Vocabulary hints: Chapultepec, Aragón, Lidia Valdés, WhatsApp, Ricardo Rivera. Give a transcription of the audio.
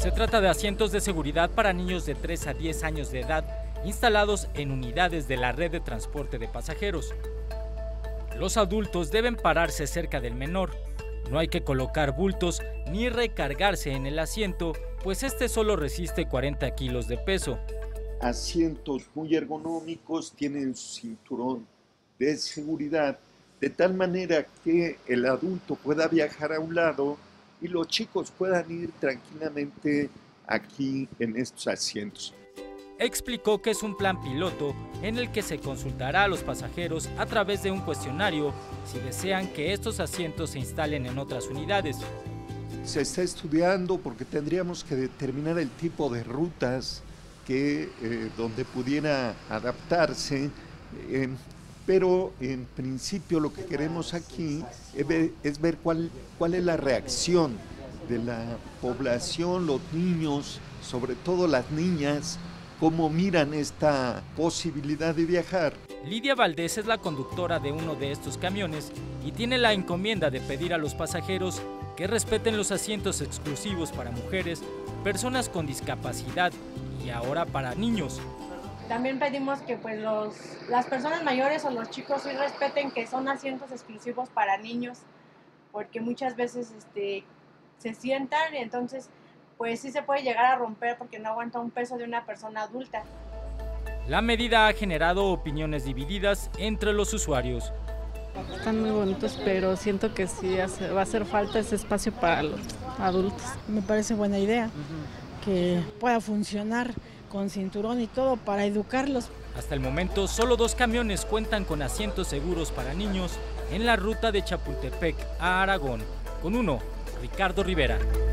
Se trata de asientos de seguridad para niños de 3 a 10 años de edad, instalados en unidades de la red de transporte de pasajeros. Los adultos deben pararse cerca del menor. No hay que colocar bultos ni recargarse en el asiento, pues este solo resiste 40 kilos de peso. Asientos muy ergonómicos, tienen su cinturón de seguridad, de tal manera que el adulto pueda viajar a un lado y los chicos puedan ir tranquilamente aquí en estos asientos. Explicó que es un plan piloto en el que se consultará a los pasajeros a través de un cuestionario si desean que estos asientos se instalen en otras unidades. Se está estudiando porque tendríamos que determinar el tipo de rutas que donde pudiera adaptarse, pero en principio lo que queremos aquí es ver cuál es la reacción de la población, los niños, sobre todo las niñas, cómo miran esta posibilidad de viajar. Lidia Valdés es la conductora de uno de estos camiones y tiene la encomienda de pedir a los pasajeros que respeten los asientos exclusivos para mujeres, personas con discapacidad y ahora para niños. También pedimos que pues, las personas mayores o los chicos sí respeten que son asientos exclusivos para niños, porque muchas veces se sientan y entonces pues sí se puede llegar a romper porque no aguanta un peso de una persona adulta. La medida ha generado opiniones divididas entre los usuarios. Están muy bonitos, pero siento que sí va a hacer falta ese espacio para los adultos. Me parece buena idea que pueda funcionar con cinturón y todo para educarlos. Hasta el momento, solo 2 camiones cuentan con asientos seguros para niños en la ruta de Chapultepec a Aragón. Con uno, Ricardo Rivera.